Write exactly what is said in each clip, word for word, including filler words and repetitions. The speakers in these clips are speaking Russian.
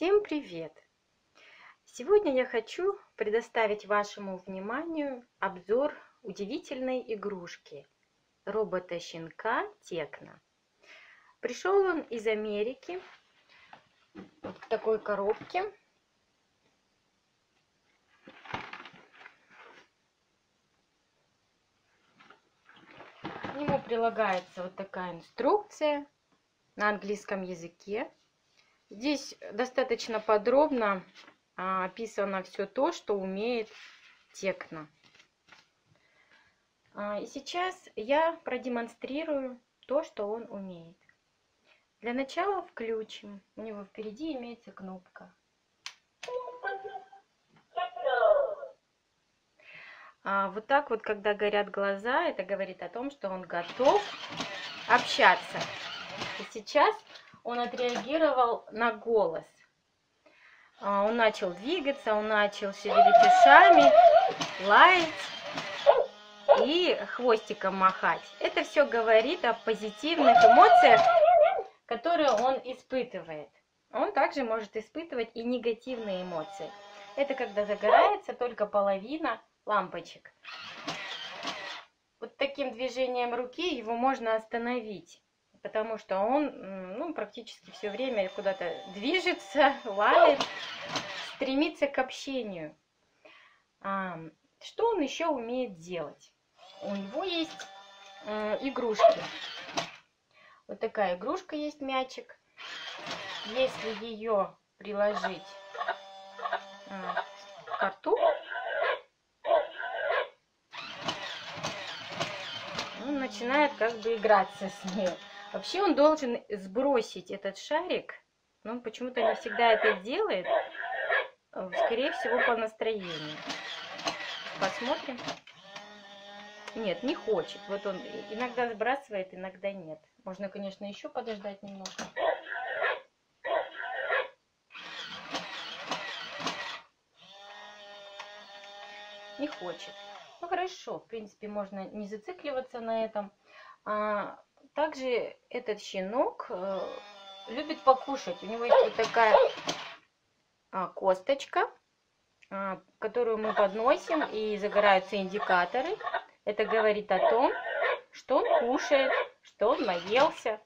Всем привет! Сегодня я хочу предоставить вашему вниманию обзор удивительной игрушки робота-щенка Tekno. Пришел он из Америки вот в такой коробке. К нему прилагается вот такая инструкция на английском языке. Здесь достаточно подробно а, описано все то, что умеет Tekno. А, и сейчас я продемонстрирую то, что он умеет. Для начала включим. У него впереди имеется кнопка. А, вот так вот, когда горят глаза, это говорит о том, что он готов общаться. И сейчас он отреагировал на голос. Он начал двигаться, он начал шевелить ушами, лаять и хвостиком махать. Это все говорит о позитивных эмоциях, которые он испытывает. Он также может испытывать и негативные эмоции. Это когда загорается только половина лампочек. Вот таким движением руки его можно остановить, потому что он ну, практически все время куда-то движется, лает, стремится к общению. А, что он еще умеет делать? У него есть э, игрушки. Вот такая игрушка есть, мячик. Если ее приложить э, к рту, он начинает как бы играться с ней. Вообще он должен сбросить этот шарик, но он почему-то не всегда это делает, скорее всего по настроению. Посмотрим. Нет, не хочет. Вот он иногда сбрасывает, иногда нет. Можно, конечно, еще подождать немножко. Не хочет. Ну хорошо, в принципе, можно не зацикливаться на этом. Также этот щенок э, любит покушать. У него есть вот такая а, косточка, а, которую мы подносим, и загораются индикаторы. Это говорит о том, что он кушает, что он наелся.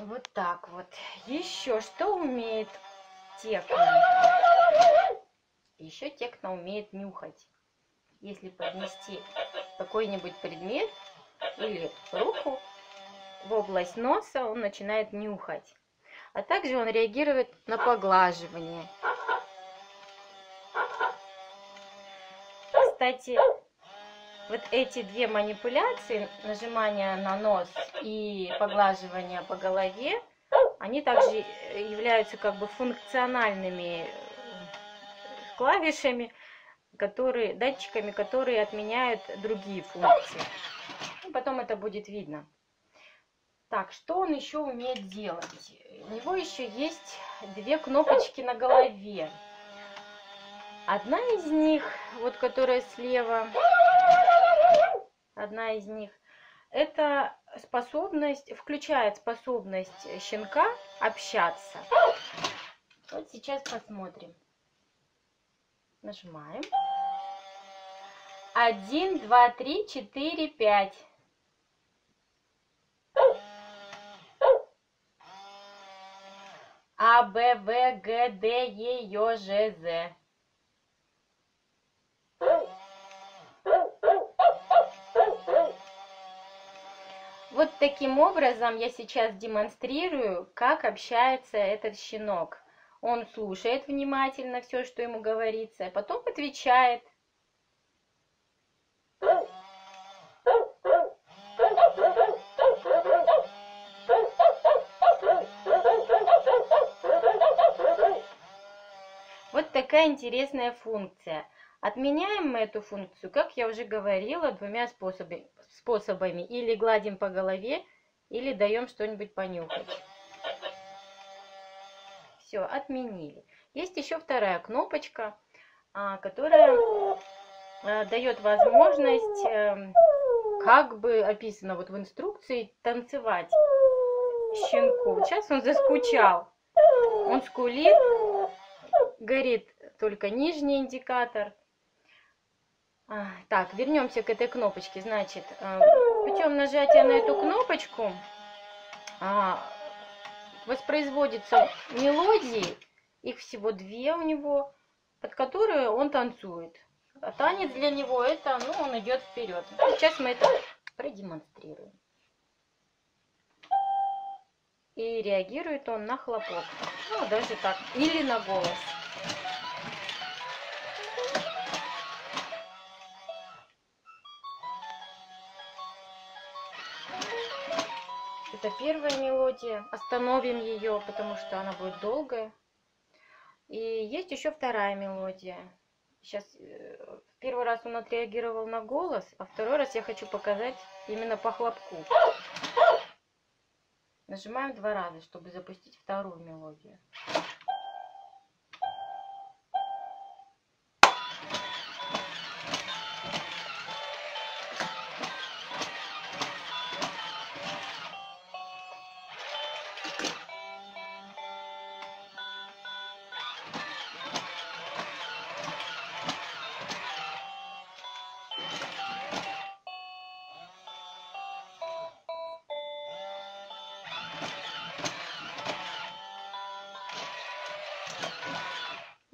Вот так вот. Еще что умеет Tekno? Еще Tekno умеет нюхать. Если поднести какой-нибудь предмет или руку в область носа, он начинает нюхать. А также он реагирует на поглаживание. Кстати, вот эти две манипуляции, нажимание на нос и поглаживание по голове, они также являются как бы функциональными клавишами, которые, датчиками, которые отменяют другие функции. Потом это будет видно. Так, что он еще умеет делать? У него еще есть две кнопочки на голове. Одна из них, вот которая слева, одна из них, это способность, включает способность щенка общаться. Вот сейчас посмотрим. Нажимаем. Один, два, три, четыре, пять. А, Б, В, Г, Д, Е, Ё, Ж, З. Вот таким образом я сейчас демонстрирую, как общается этот щенок. Он слушает внимательно все, что ему говорится, а потом отвечает. Вот такая интересная функция. Отменяем мы эту функцию, как я уже говорила, двумя способами, способами. Или гладим по голове, или даем что-нибудь понюхать. Все, отменили. Есть еще вторая кнопочка, которая дает возможность, как бы описано вот в инструкции, танцевать. щенку. Сейчас он заскучал. Он скулит. Горит только нижний индикатор. Так, вернемся к этой кнопочке. Значит, путем нажатия на эту кнопочку воспроизводятся мелодии. Их всего две у него, под которые он танцует. А танец для него это, ну, он идет вперед. Сейчас мы это продемонстрируем. И реагирует он на хлопок. Ну, даже так. Или на голос. Это первая мелодия. Остановим ее, потому что она будет долгая. И есть еще вторая мелодия. Сейчас первый раз он отреагировал на голос, а второй раз я хочу показать именно по хлопку. Нажимаем два раза, чтобы запустить вторую мелодию.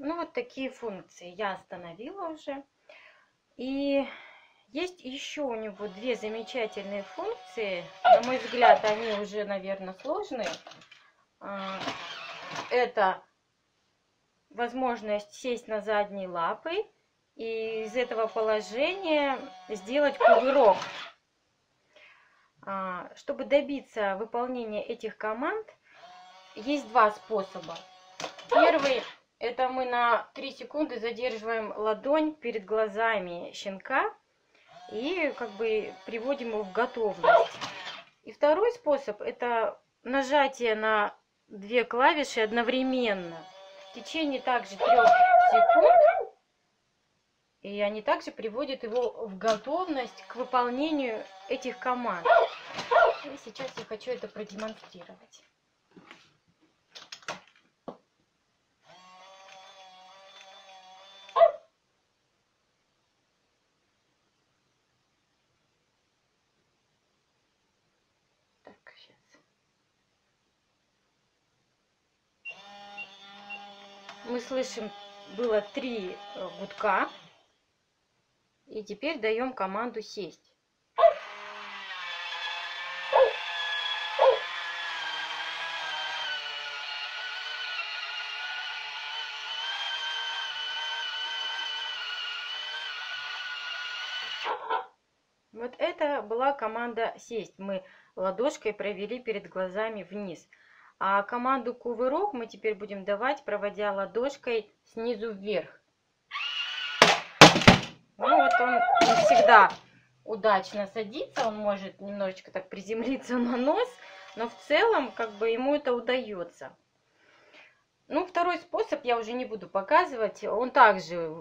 Ну, вот такие функции я остановила уже. И есть еще у него две замечательные функции. На мой взгляд, они уже, наверное, сложные. Это возможность сесть на задние лапы и из этого положения сделать кувырок. Чтобы добиться выполнения этих команд, есть два способа. Первый – это мы на три секунды задерживаем ладонь перед глазами щенка и как бы приводим его в готовность. И второй способ – это нажатие на две клавиши одновременно. В течение также трёх секунд. И они также приводят его в готовность к выполнению этих команд. И сейчас я хочу это продемонстрировать. Мы слышим, было три гудка, и теперь даем команду сесть. Вот это была команда сесть. Мы ладошкой провели перед глазами вниз. А команду кувырок мы теперь будем давать, проводя ладошкой снизу вверх. Ну вот он не всегда удачно садится, он может немножечко так приземлиться на нос, но в целом как бы ему это удается. Ну, второй способ я уже не буду показывать, он также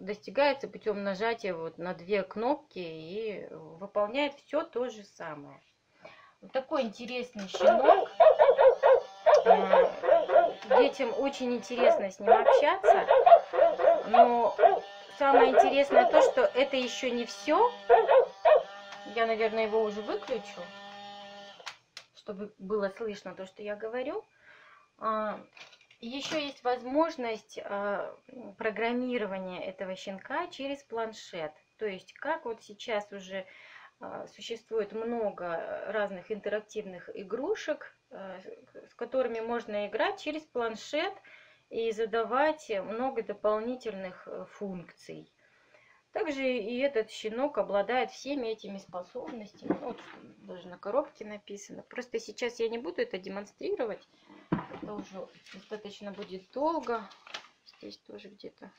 достигается путем нажатия вот на две кнопки и выполняет все то же самое. Вот такой интересный щенок. Детям очень интересно с ним общаться, но самое интересное то, что это еще не все. Я, наверное, его уже выключу, чтобы было слышно то, что я говорю. Еще есть возможность программирования этого щенка через планшет. То есть, как вот сейчас уже существует много разных интерактивных игрушек, с которыми можно играть через планшет и задавать много дополнительных функций. Также и этот щенок обладает всеми этими способностями. Вот даже на коробке написано. Просто сейчас я не буду это демонстрировать. Это уже достаточно будет долго. Здесь тоже где-то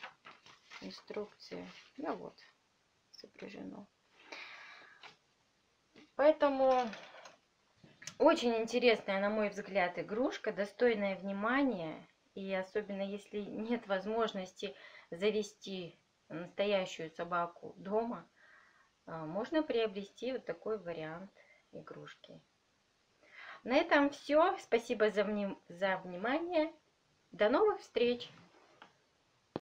инструкции. Да вот, сопряжено. Поэтому... Очень интересная, на мой взгляд, игрушка, достойная внимания. И особенно если нет возможности завести настоящую собаку дома, можно приобрести вот такой вариант игрушки. На этом все. Спасибо за, вним... за внимание. До новых встреч!